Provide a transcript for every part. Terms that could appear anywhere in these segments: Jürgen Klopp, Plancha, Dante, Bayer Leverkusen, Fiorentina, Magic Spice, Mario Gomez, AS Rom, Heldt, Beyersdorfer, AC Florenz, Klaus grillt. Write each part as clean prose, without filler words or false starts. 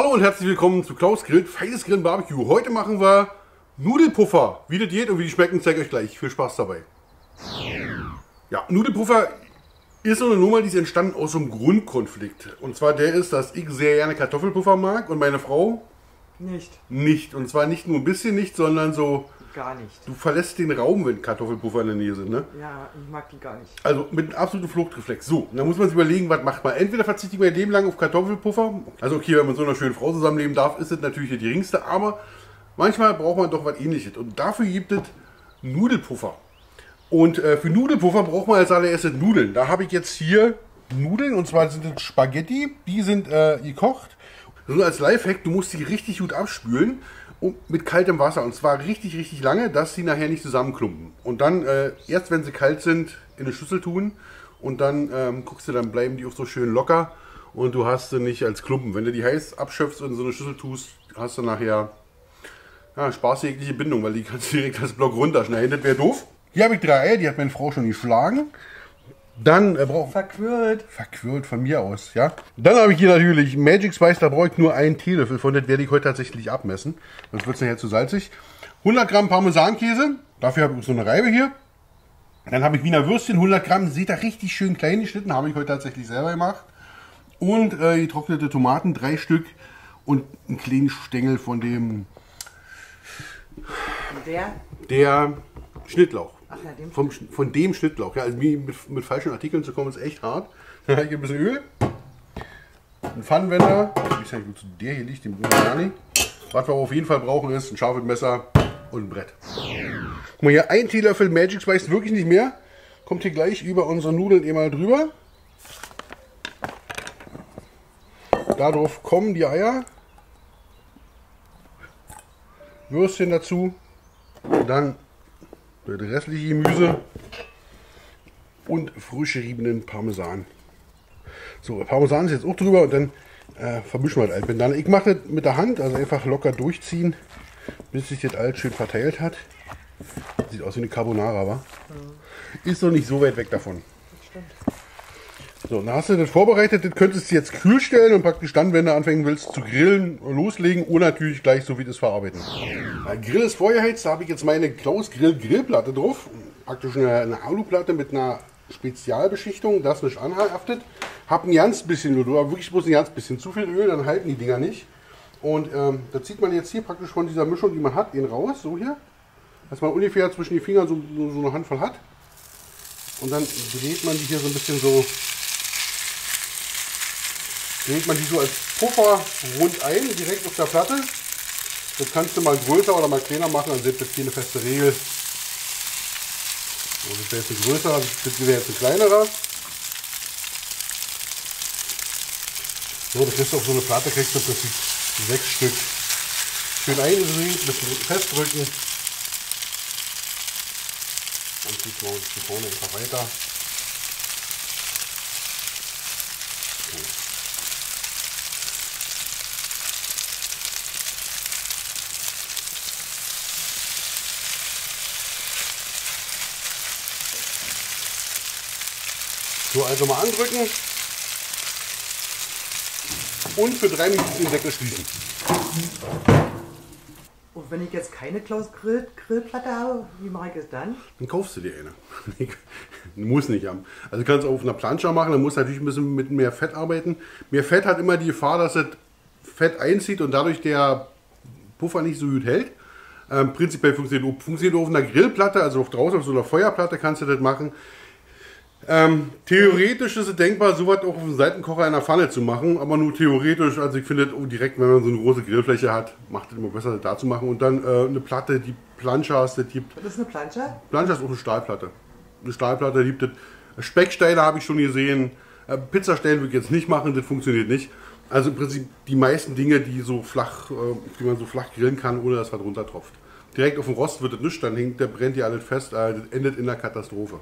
Hallo und herzlich willkommen zu Klaus grillt, feines Grillen Barbecue. Heute machen wir Nudelpuffer. Wie das geht und wie die schmecken, zeige ich euch gleich. Viel Spaß dabei. Ja, Nudelpuffer ist so eine Nummer, die ist entstanden aus einem Grundkonflikt. Und zwar der ist, dass ich sehr gerne Kartoffelpuffer mag und meine Frau nicht. Und zwar nicht nur ein bisschen nicht, sondern so gar nicht. Du verlässt den Raum, wenn Kartoffelpuffer in der Nähe sind, ne? Ja, ich mag die gar nicht. Also mit einem absoluten Fluchtreflex. So, dann muss man sich überlegen, was macht man. Entweder verzichtet man ein Leben lang auf Kartoffelpuffer. Also okay, wenn man so einer schönen Frau zusammenleben darf, ist das natürlich die geringste. Aber manchmal braucht man doch was Ähnliches. Und dafür gibt es Nudelpuffer. Und für Nudelpuffer braucht man als allererstes Nudeln. Da habe ich jetzt hier Nudeln, und zwar sind das Spaghetti. Die sind gekocht. Also als Lifehack, du musst die richtig gut abspülen. Und mit kaltem Wasser, und zwar richtig lange, dass sie nachher nicht zusammenklumpen. Und dann, erst wenn sie kalt sind, in eine Schüssel tun und dann guckst du, dann bleiben die auch so schön locker und du hast sie nicht als Klumpen. Wenn du die heiß abschöpfst und in so eine Schüssel tust, hast du nachher spaßig jegliche Bindung, weil die kannst du direkt als Block runterschneiden, das wäre doof. Hier habe ich 3 Eier, die hat meine Frau schon geschlagen. Dann brauche ich... Verquirlt von mir aus, ja. Dann habe ich hier natürlich Magic Spice, da brauche ich nur einen Teelöffel von, das werde ich heute tatsächlich abmessen. Sonst wird es nachher zu salzig. 100 Gramm Parmesankäse, dafür habe ich so eine Reibe hier. Dann habe ich Wiener Würstchen, 100 Gramm, seht ihr, richtig schön klein geschnitten, habe ich heute tatsächlich selber gemacht. Und getrocknete Tomaten, 3 Stück und einen kleinen Stängel von dem... Der Schnittlauch. Ach ja, von dem Schnittlauch. Ja, also mit falschen Artikeln zu kommen, ist echt hart. Dann habe ich ein bisschen Öl, einen Pfannenwender, ich weiß nicht, wozu der hier liegt, den brauchen wir gar nicht. Was wir auf jeden Fall brauchen, ist ein scharfes Messer und ein Brett. Guck mal hier, ein Teelöffel Magic Spice, wirklich nicht mehr. Kommt hier gleich über unsere Nudeln eh mal drüber. Darauf kommen die Eier. Würstchen dazu. Dann das restliche Gemüse und frisch geriebenen Parmesan. So, Parmesan ist jetzt auch drüber und dann vermischen wir das alt miteinander. Ich mache das mit der Hand, also einfach locker durchziehen, bis sich das alt schön verteilt hat. Sieht aus wie eine Carbonara, wa? Ja. Ist noch nicht so weit weg davon. Stimmt. So, dann hast du das vorbereitet, das könntest du jetzt kühl stellen und praktisch dann, wenn du anfangen willst zu grillen, loslegen und natürlich gleich so wie das verarbeiten. Der Grill ist vorgeheizt, da habe ich jetzt meine Klaus Grill Grillplatte drauf, praktisch eine Aluplatte mit einer Spezialbeschichtung, das nicht anhaftet. Hab ein ganz bisschen Öl, aber wirklich bloß ein ganz bisschen zu viel Öl, dann halten die Dinger nicht. Und da zieht man jetzt hier praktisch von dieser Mischung, die man hat, den raus, so hier, dass man ungefähr zwischen die Finger so eine Handvoll hat. Und dann dreht man die hier so ein bisschen so. Legt man die so als Puffer rund ein, direkt auf der Platte. Das kannst du mal größer oder mal kleiner machen, dann sind das hier eine feste Regel. So, das wäre jetzt ein größerer, das wäre jetzt ein kleinerer. So, das kriegst du auf so eine Platte, kriegst du im Prinzip 6 Stück. Schön einrühren, ein bisschen festdrücken. Und zieht man von vorne einfach weiter. So. So, also mal andrücken und für 3 Minuten den Deckel schließen. Und wenn ich jetzt keine Klaus Grillplatte habe, wie mache ich es dann? Dann kaufst du dir eine. Muss nicht haben. Also kannst du auf einer Plancha machen, dann musst du natürlich ein bisschen mit mehr Fett arbeiten. Mehr Fett hat immer die Gefahr, dass das Fett einzieht und dadurch der Puffer nicht so gut hält. Prinzipiell funktioniert auf einer Grillplatte, also auch draußen auf so einer Feuerplatte kannst du das machen. Theoretisch ist es denkbar, sowas auch auf dem Seitenkocher einer Pfanne zu machen, aber nur theoretisch. Also ich finde, direkt, wenn man so eine große Grillfläche hat, macht es immer besser, das da zu machen. Und dann eine Platte, die Planchas, das gibt. Was ist eine Plancha? Plancha ist auch eine Stahlplatte. Eine Stahlplatte gibt es. Specksteine habe ich schon gesehen. Pizzastellen würde ich jetzt nicht machen, das funktioniert nicht. Also im Prinzip die meisten Dinge, die man so flach grillen kann, ohne dass was runter tropft. Direkt auf dem Rost wird das nichts, dann brennt die alles fest, das endet in der Katastrophe.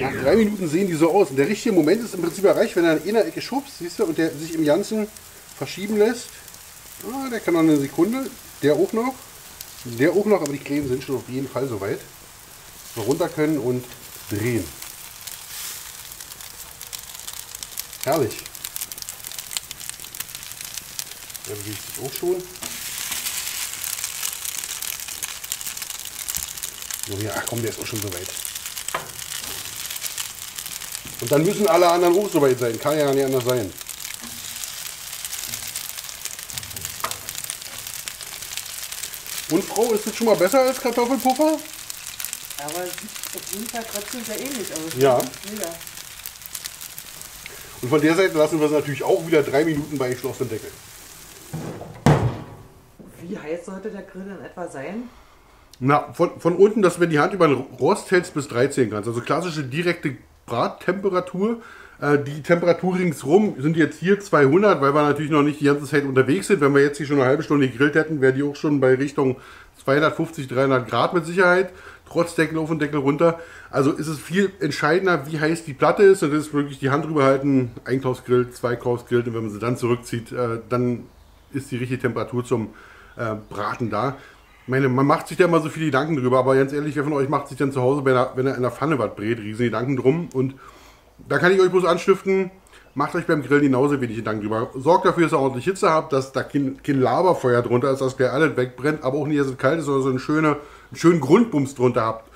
Nach 3 Minuten sehen die so aus und der richtige Moment ist im Prinzip erreicht, wenn er in der Ecke schubst, siehst du, und der sich im Ganzen verschieben lässt. Ah, der kann noch eine Sekunde, der auch noch, aber die Creme sind schon auf jeden Fall soweit. So runter können und drehen. Herrlich. Dann gebe ich das auch schon. So, ja, ach komm, der ist auch schon soweit. Und dann müssen alle anderen auch soweit sein. Kann ja nicht anders sein. Und Frau, ist das schon mal besser als Kartoffelpuffer? Aber es sieht auf jeden Fall trotzdem sehr ähnlich aus. Ja. Und von der Seite lassen wir es natürlich auch wieder 3 Minuten bei geschlossenem Deckel. Wie heiß sollte der Grill in etwa sein? Na, von unten, dass wenn die Hand über den Rost hältst, bis 13 Grad. Also klassische direkte Brattemperatur. Die Temperatur ringsrum sind jetzt hier 200, weil wir natürlich noch nicht die ganze Zeit unterwegs sind. Wenn wir jetzt hier schon eine halbe Stunde gegrillt hätten, wäre die auch schon bei Richtung 250, 300 Grad mit Sicherheit. Trotz Deckel auf und Deckel runter. Also ist es viel entscheidender, wie heiß die Platte ist. Und das ist wirklich die Hand drüber halten, 1 Klaus grillt, 2 Klaus grillt. Und wenn man sie dann zurückzieht, dann ist die richtige Temperatur zum Braten da. Ich meine, man macht sich da immer so viele Gedanken drüber. Aber ganz ehrlich, wer von euch macht sich dann zu Hause, wenn er in der Pfanne was brät, riesen Gedanken drum. Und da kann ich euch bloß anstiften, macht euch beim Grillen genauso wenig Gedanken drüber. Sorgt dafür, dass ihr ordentlich Hitze habt, dass da kein Laberfeuer drunter ist, dass der alles wegbrennt, aber auch nicht, dass es kalt ist, sondern so einen schönen Grundbums drunter habt.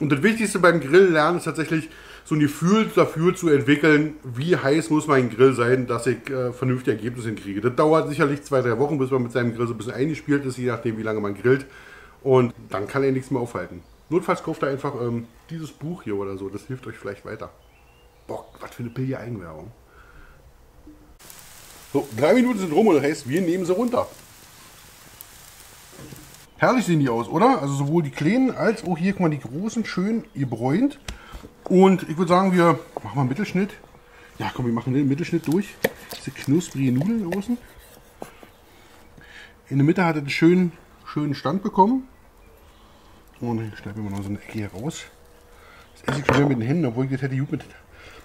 Und das Wichtigste beim Grillen lernen ist tatsächlich, so ein Gefühl dafür zu entwickeln, wie heiß muss mein Grill sein, dass ich vernünftige Ergebnisse hinkriege. Das dauert sicherlich 2, 3 Wochen, bis man mit seinem Grill so ein bisschen eingespielt ist, je nachdem, wie lange man grillt. Und dann kann er nichts mehr aufhalten. Notfalls kauft ihr einfach dieses Buch hier oder so, das hilft euch vielleicht weiter. Bock, was für eine billige Eigenwerbung. So, 3 Minuten sind rum und das heißt, wir nehmen sie runter. Herrlich sehen die aus, oder? Also sowohl die kleinen als auch hier, guck mal, die großen, schön gebräunt. Und ich würde sagen, wir machen mal einen Mittelschnitt. Ja, komm, wir machen den Mittelschnitt durch. Diese knusprige Nudeln außen. In der Mitte hat er einen schönen Stand bekommen. Und ich schneide mir mal noch so eine Ecke hier raus. Das esse ich schon wieder mit den Händen, obwohl ich das hätte gut mit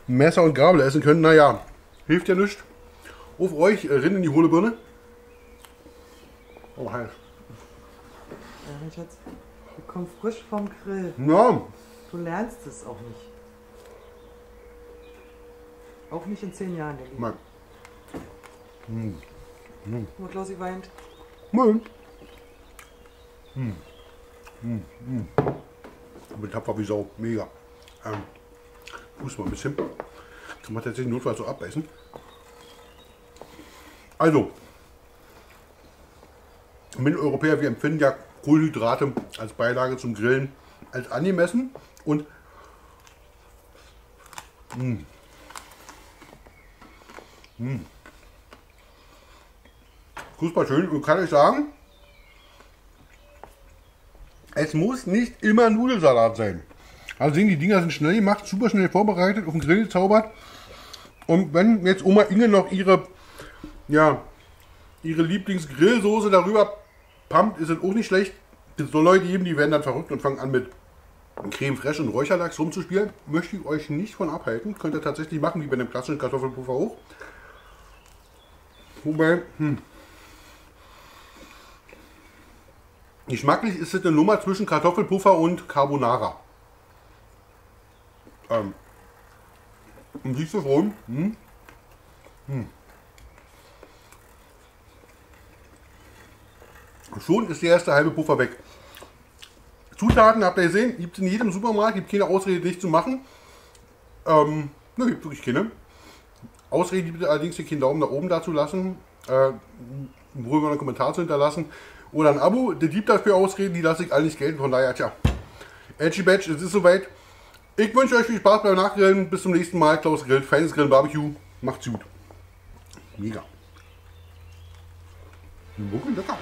Messer und Gabel essen können. Naja, hilft ja nichts. Auf euch, rein in die hohle Birne. Oh, heiß. Ja, Schatz, wir kommen frisch vom Grill. Ja. Du lernst es auch nicht. Auch nicht in 10 Jahren, denke ich. Nein. Hm. Nur Klausi weint. Nein. Hm. Hm. Hm. Ich bin tapfer wie Sau. Mega. Fuß mal ein bisschen. Kann man tatsächlich notfalls so abbeißen. Also, wir Europäer, wir empfinden ja Kohlenhydrate als Beilage zum Grillen als angemessen und super schön. Und kann ich sagen, es muss nicht immer Nudelsalat sein. Also sehen, die Dinger sind schnell gemacht, super schnell vorbereitet, auf den Grill gezaubert. Und wenn jetzt Oma Inge noch ihre Lieblingsgrillsoße darüber pumpt, ist es auch nicht schlecht. Es gibt so Leute eben, die werden dann verrückt und fangen an mit Creme Fraiche und Räucherlachs rumzuspielen. Möchte ich euch nicht von abhalten. Könnt ihr tatsächlich machen, wie bei einem klassischen Kartoffelpuffer auch. Wobei, geschmacklich ist es eine Nummer zwischen Kartoffelpuffer und Carbonara. Und siehst du schon? Schon ist der erste halbe Puffer weg. Zutaten habt ihr gesehen, gibt es in jedem Supermarkt, gibt keine Ausrede, nichts zu machen. Ne, gibt wirklich keine. Ausrede gibt es allerdings, hier keinen Daumen nach oben dazu lassen, worüber einen Kommentar zu hinterlassen oder ein Abo. Der gibt dafür Ausreden, die lasse ich alle nicht gelten. Von daher, tja, Edgy Badge, es ist soweit. Ich wünsche euch viel Spaß beim Nachgrillen. Bis zum nächsten Mal. Klaus grillt, feines Grillen, Barbecue. Macht's gut. Mega. Wirklich lecker.